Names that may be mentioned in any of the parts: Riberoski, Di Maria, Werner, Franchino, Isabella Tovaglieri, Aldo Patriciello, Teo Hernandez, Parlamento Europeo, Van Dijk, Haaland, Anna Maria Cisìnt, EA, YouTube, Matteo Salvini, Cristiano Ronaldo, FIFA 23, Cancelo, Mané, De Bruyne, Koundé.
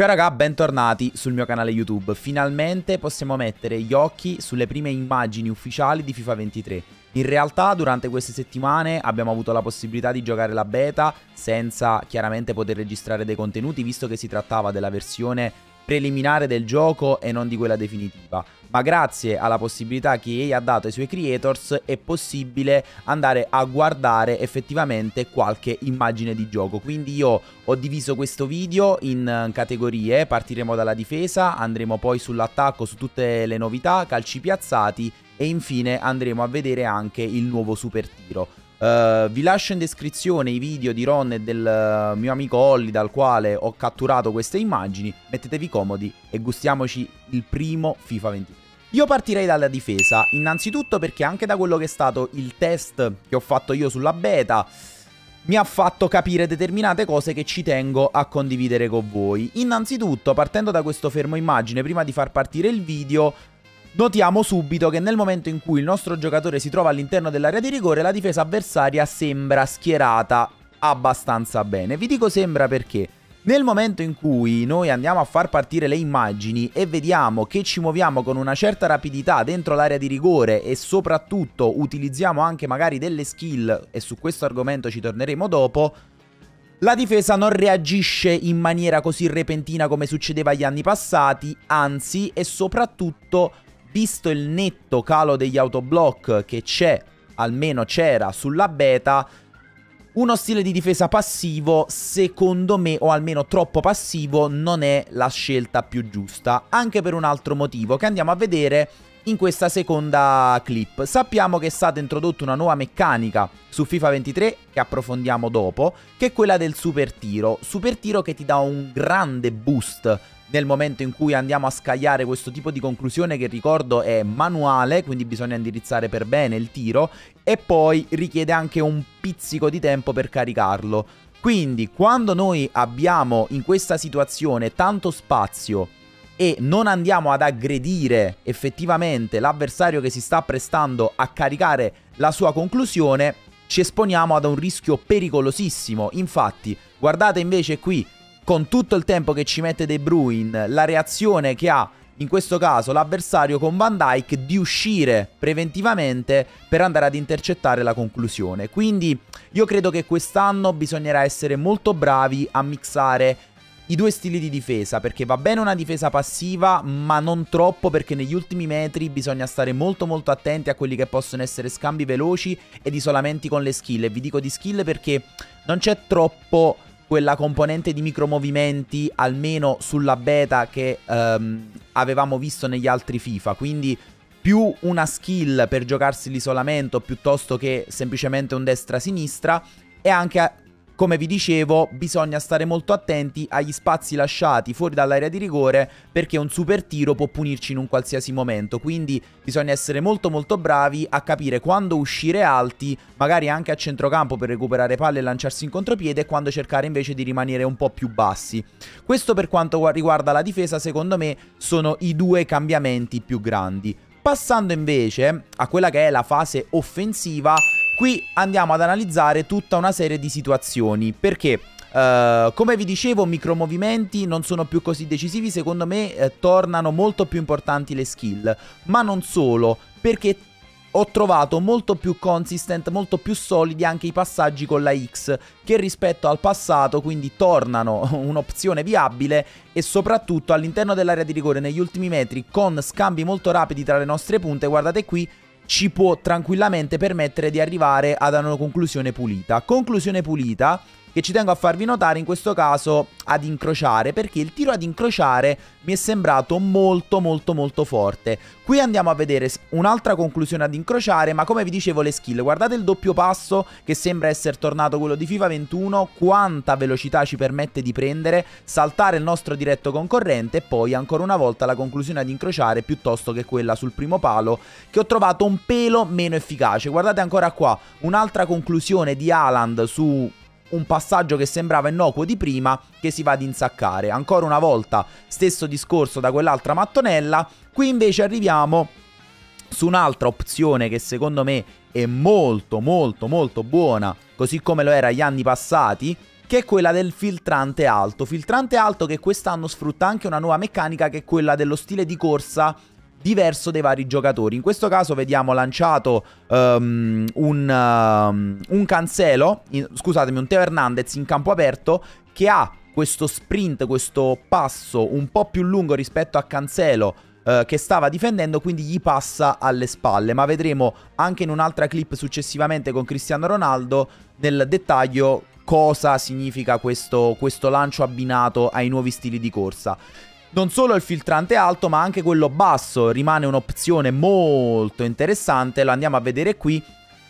Ciao raga, bentornati sul mio canale YouTube. Finalmente possiamo mettere gli occhi sulle prime immagini ufficiali di FIFA 23. In realtà durante queste settimane abbiamo avuto la possibilità di giocare la beta senza chiaramente poter registrare dei contenuti, visto che si trattava della versione preliminare del gioco e non di quella definitiva. Ma grazie alla possibilità che EA ha dato ai suoi creators è possibile andare a guardare effettivamente qualche immagine di gioco. Quindi io ho diviso questo video in categorie, partiremo dalla difesa, andremo poi sull'attacco, su tutte le novità, calci piazzati e infine andremo a vedere anche il nuovo super tiro. Vi lascio in descrizione i video di Ron e del mio amico Olli dal quale ho catturato queste immagini. Mettetevi comodi e gustiamoci il primo FIFA 23. Io partirei dalla difesa, innanzitutto perché anche da quello che è stato il test che ho fatto io sulla beta mi ha fatto capire determinate cose che ci tengo a condividere con voi. Innanzitutto, partendo da questo fermo immagine, prima di far partire il video, notiamo subito che nel momento in cui il nostro giocatore si trova all'interno dell'area di rigore, la difesa avversaria sembra schierata abbastanza bene. Vi dico sembra perché nel momento in cui noi andiamo a far partire le immagini e vediamo che ci muoviamo con una certa rapidità dentro l'area di rigore e soprattutto utilizziamo anche magari delle skill, e su questo argomento ci torneremo dopo, la difesa non reagisce in maniera così repentina come succedeva gli anni passati, anzi, e soprattutto, visto il netto calo degli autoblock che c'è, almeno c'era sulla beta, uno stile di difesa passivo, secondo me, o almeno troppo passivo, non è la scelta più giusta. Anche per un altro motivo che andiamo a vedere in questa seconda clip. Sappiamo che è stata introdotta una nuova meccanica su FIFA 23, che approfondiamo dopo, che è quella del super tiro. Super tiro che ti dà un grande boost nel momento in cui andiamo a scagliare questo tipo di conclusione, che ricordo è manuale, quindi bisogna indirizzare per bene il tiro, e poi richiede anche un pizzico di tempo per caricarlo. Quindi quando noi abbiamo in questa situazione tanto spazio e non andiamo ad aggredire effettivamente l'avversario che si sta prestando a caricare la sua conclusione, ci esponiamo ad un rischio pericolosissimo. Infatti guardate invece qui, con tutto il tempo che ci mette De Bruyne, la reazione che ha in questo caso l'avversario con Van Dijk di uscire preventivamente per andare ad intercettare la conclusione. Quindi io credo che quest'anno bisognerà essere molto bravi a mixare i due stili di difesa, perché va bene una difesa passiva ma non troppo, perché negli ultimi metri bisogna stare molto attenti a quelli che possono essere scambi veloci ed isolamenti con le skill. E vi dico di skill perché non c'è troppo quella componente di micromovimenti, almeno sulla beta, che avevamo visto negli altri FIFA. Quindi più una skill per giocarsi l'isolamento piuttosto che semplicemente un destra-sinistra. E anche, come vi dicevo, bisogna stare molto attenti agli spazi lasciati fuori dall'area di rigore, perché un super tiro può punirci in un qualsiasi momento. Quindi bisogna essere molto bravi a capire quando uscire alti, magari anche a centrocampo per recuperare palle e lanciarsi in contropiede, e quando cercare invece di rimanere un po' più bassi. Questo per quanto riguarda la difesa, secondo me sono i due cambiamenti più grandi. Passando invece a quella che è la fase offensiva, qui andiamo ad analizzare tutta una serie di situazioni, perché come vi dicevo, micromovimenti non sono più così decisivi, secondo me tornano molto più importanti le skill, ma non solo, perché ho trovato molto più consistent, molto più solidi anche i passaggi con la X, che rispetto al passato quindi tornano un'opzione viabile, e soprattutto all'interno dell'area di rigore negli ultimi metri con scambi molto rapidi tra le nostre punte, guardate qui, ci può tranquillamente permettere di arrivare ad una conclusione pulita. Conclusione pulita che ci tengo a farvi notare in questo caso ad incrociare, perché il tiro ad incrociare mi è sembrato molto forte. Qui andiamo a vedere un'altra conclusione ad incrociare, ma come vi dicevo le skill, guardate il doppio passo che sembra essere tornato quello di FIFA 21, quanta velocità ci permette di prendere, saltare il nostro diretto concorrente, e poi ancora una volta la conclusione ad incrociare piuttosto che quella sul primo palo, che ho trovato un pelo meno efficace. Guardate ancora qua, un'altra conclusione di Haaland su un passaggio che sembrava innocuo di prima, che si va ad insaccare. Ancora una volta stesso discorso da quell'altra mattonella. Qui invece arriviamo su un'altra opzione che secondo me è molto buona, così come lo era gli anni passati, che è quella del filtrante alto. Filtrante alto che quest'anno sfrutta anche una nuova meccanica, che è quella dello stile di corsa diverso dei vari giocatori. In questo caso vediamo lanciato un Teo Hernandez in campo aperto, che ha questo sprint, questo passo un po' più lungo rispetto a Cancelo che stava difendendo, quindi gli passa alle spalle. Ma vedremo anche in un'altra clip successivamente con Cristiano Ronaldo nel dettaglio cosa significa questo lancio abbinato ai nuovi stili di corsa. Non solo il filtrante alto, ma anche quello basso rimane un'opzione molto interessante, lo andiamo a vedere qui,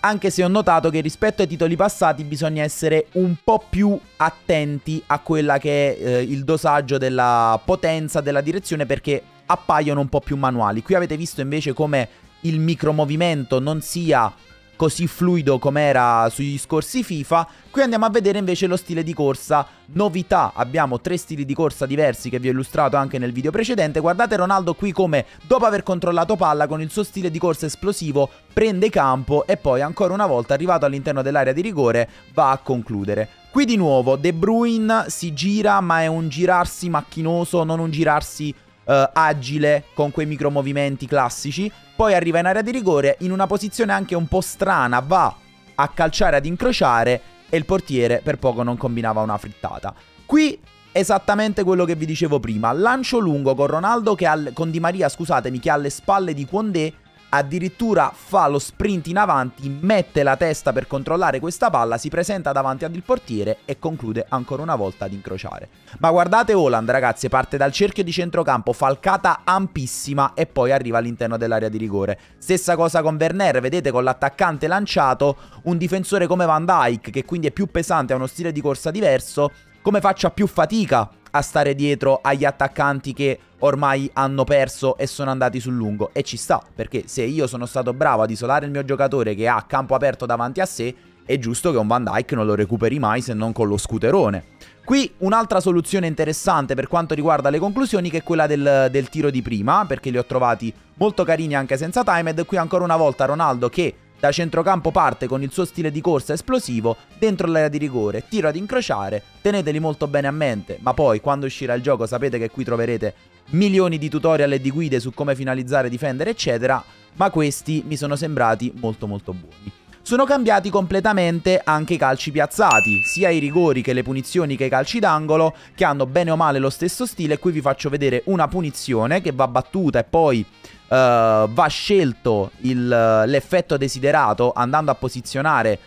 anche se ho notato che rispetto ai titoli passati bisogna essere un po' più attenti a quella che è il dosaggio della potenza della direzione, perché appaiono un po' più manuali. Qui avete visto invece come il micromovimento non sia così fluido come era sugli scorsi FIFA. Qui andiamo a vedere invece lo stile di corsa, novità, abbiamo 3 stili di corsa diversi che vi ho illustrato anche nel video precedente. Guardate Ronaldo qui come, dopo aver controllato palla, con il suo stile di corsa esplosivo prende campo e poi ancora una volta, arrivato all'interno dell'area di rigore, va a concludere. Qui di nuovo De Bruyne si gira, ma è un girarsi macchinoso, non un girarsi agile con quei micromovimenti classici. Poi arriva in area di rigore in una posizione anche un po' strana, va a calciare ad incrociare e il portiere per poco non combinava una frittata. Qui esattamente quello che vi dicevo prima, lancio lungo con Ronaldo che con Di Maria, scusatemi, che alle spalle di Koundé addirittura fa lo sprint in avanti, mette la testa per controllare questa palla, si presenta davanti al portiere e conclude ancora una volta ad incrociare. Ma guardate Haaland, ragazzi, parte dal cerchio di centrocampo, falcata ampissima e poi arriva all'interno dell'area di rigore. Stessa cosa con Werner, vedete, con l'attaccante lanciato, un difensore come Van Dijk, che quindi è più pesante, ha uno stile di corsa diverso, come faccia più fatica a stare dietro agli attaccanti che ormai hanno perso e sono andati sul lungo. E ci sta, perché se io sono stato bravo ad isolare il mio giocatore che ha campo aperto davanti a sé, è giusto che un Van Dijk non lo recuperi mai se non con lo scuterone. Qui un'altra soluzione interessante per quanto riguarda le conclusioni, che è quella del tiro di prima, perché li ho trovati molto carini anche senza timed. Qui ancora una volta Ronaldo che da centrocampo parte con il suo stile di corsa esplosivo dentro l'area di rigore, tiro ad incrociare, teneteli molto bene a mente, ma poi quando uscirà il gioco sapete che qui troverete milioni di tutorial e di guide su come finalizzare, difendere eccetera, ma questi mi sono sembrati molto molto buoni. Sono cambiati completamente anche i calci piazzati, sia i rigori che le punizioni che i calci d'angolo, che hanno bene o male lo stesso stile. Qui vi faccio vedere una punizione che va battuta e poi va scelto l'effetto desiderato andando a posizionare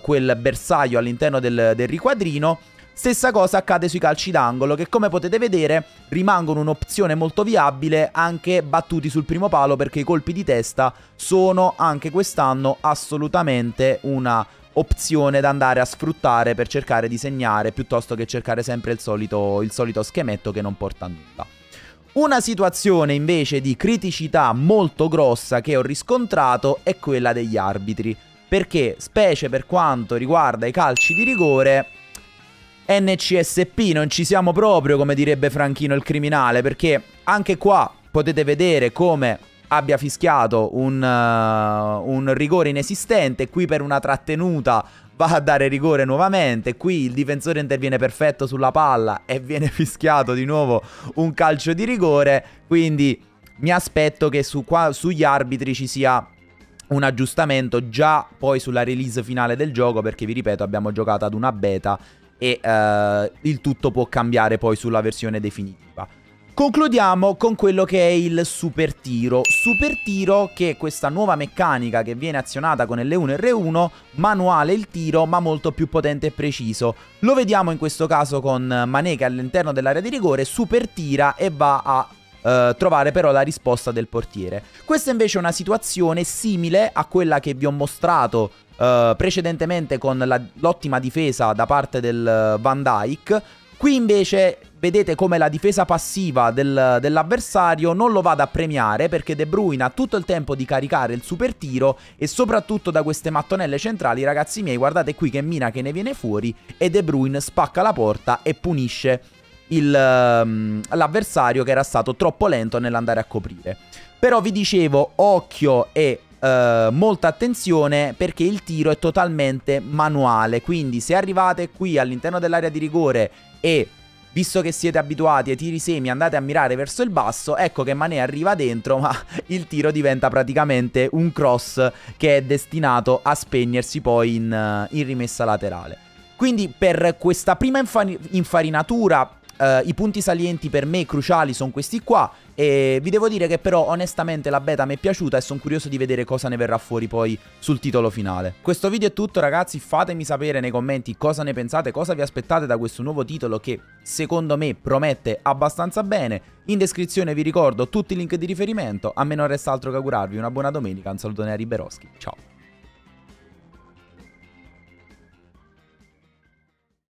quel bersaglio all'interno del riquadrino. Stessa cosa accade sui calci d'angolo, che come potete vedere rimangono un'opzione molto viabile anche battuti sul primo palo, perché i colpi di testa sono anche quest'anno assolutamente una opzione da andare a sfruttare per cercare di segnare, piuttosto che cercare sempre il solito schemetto che non porta a nulla. Una situazione invece di criticità molto grossa che ho riscontrato è quella degli arbitri, perché specie per quanto riguarda i calci di rigore NCSP non ci siamo proprio, come direbbe Franchino il criminale, perché anche qua potete vedere come abbia fischiato un rigore inesistente. Qui per una trattenuta va a dare rigore nuovamente, qui il difensore interviene perfetto sulla palla e viene fischiato di nuovo un calcio di rigore. Quindi mi aspetto che sugli arbitri ci sia un aggiustamento già poi sulla release finale del gioco, perché vi ripeto abbiamo giocato ad una beta e il tutto può cambiare poi sulla versione definitiva. Concludiamo con quello che è il super tiro. Super tiro che è questa nuova meccanica che viene azionata con L1 R1, manuale il tiro ma molto più potente e preciso. Lo vediamo in questo caso con Mané che all'interno dell'area di rigore super tira e va a trovare però la risposta del portiere. Questa invece è una situazione simile a quella che vi ho mostrato precedentemente con l'ottima difesa da parte del Van Dijk. Qui invece vedete come la difesa passiva dell'avversario non lo vada a premiare, perché De Bruyne ha tutto il tempo di caricare il super tiro e soprattutto da queste mattonelle centrali, ragazzi miei, guardate qui che mina che ne viene fuori e De Bruyne spacca la porta e punisce l'avversario che era stato troppo lento nell'andare a coprire. Però vi dicevo, occhio e molta attenzione, perché il tiro è totalmente manuale. Quindi se arrivate qui all'interno dell'area di rigore e visto che siete abituati ai tiri semi andate a mirare verso il basso, ecco che Mané arriva dentro, ma il tiro diventa praticamente un cross che è destinato a spegnersi poi in rimessa laterale. Quindi per questa prima infarinatura i punti salienti per me cruciali sono questi qua, e vi devo dire che però onestamente la beta mi è piaciuta e sono curioso di vedere cosa ne verrà fuori poi sul titolo finale. Questo video è tutto ragazzi, fatemi sapere nei commenti cosa ne pensate, cosa vi aspettate da questo nuovo titolo che secondo me promette abbastanza bene. In descrizione vi ricordo tutti i link di riferimento, a me non resta altro che augurarvi una buona domenica, un saluto da Riberoski, ciao.